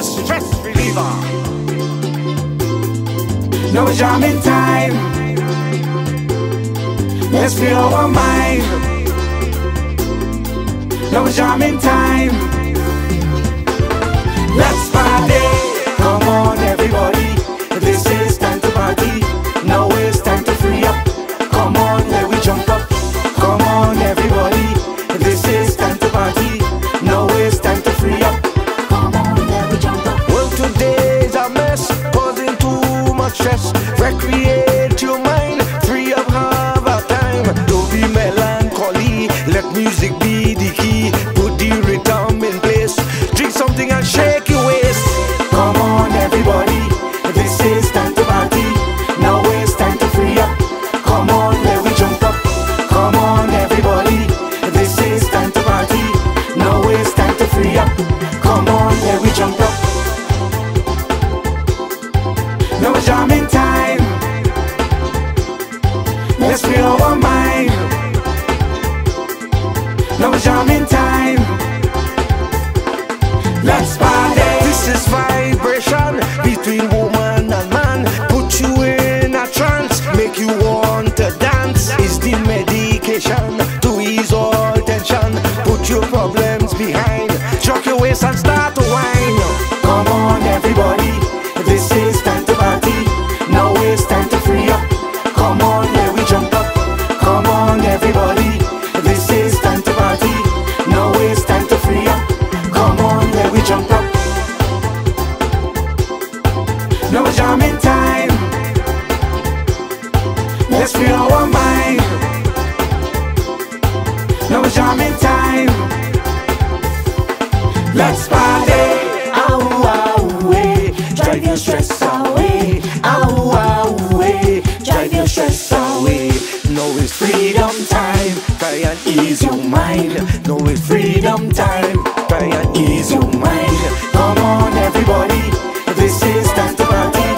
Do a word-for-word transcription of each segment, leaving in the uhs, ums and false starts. a stress reliever. No jam in time. Let's fill our mind. No jam in time. Let's party. Come on everybody, this is time to party. Now it's time to free up. Come on, let we jump up. Come on everybody, this is time to party. Now it's time to free up. Come on, let we jump up. Well, today's a mess, causing too much stress. Recreate your mind, free up, have a time. Don't be melancholy, let music be the key. Put the rhythm in place, drink something and shake your waist. Come on everybody, this is time to party. Now it's time to free up. Come on, let we jump up. Come on everybody, this is time to party. Now it's time to free up. Come on, let we jump up. Now it's jamming time. Let's free our mind. Now it's jamming time. Let's party. This is vibration between woman and man. Put you in a trance, make you want to dance. It's the medication to ease all tension. Put your problems behind, chuck your waist and start to whine. Come on everybody, this is time to party. Now it's time to free up. Come on, let we jump up. Come on everybody, this is time to party. Now it's time to free up. Come on, let we jump up. Now it's jamming time. Let's free our mind. Now it's jamming time. Let's party. Ow, ow, way. Drive your stress away. Ow, ow, way. Drive your stress away. Now it's freedom time. Try and ease your mind. Now it's freedom time. Try and ease your mind. Come on everybody, this is time to party.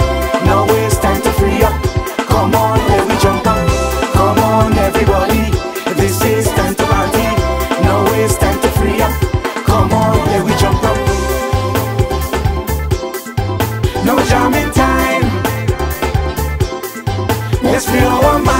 Now it's time to free up. Come on, let we jump up. Come on everybody, this is time to party. Now it's time to free up. Come on, let we jump up. Now it's jamming time. Let's free our mind.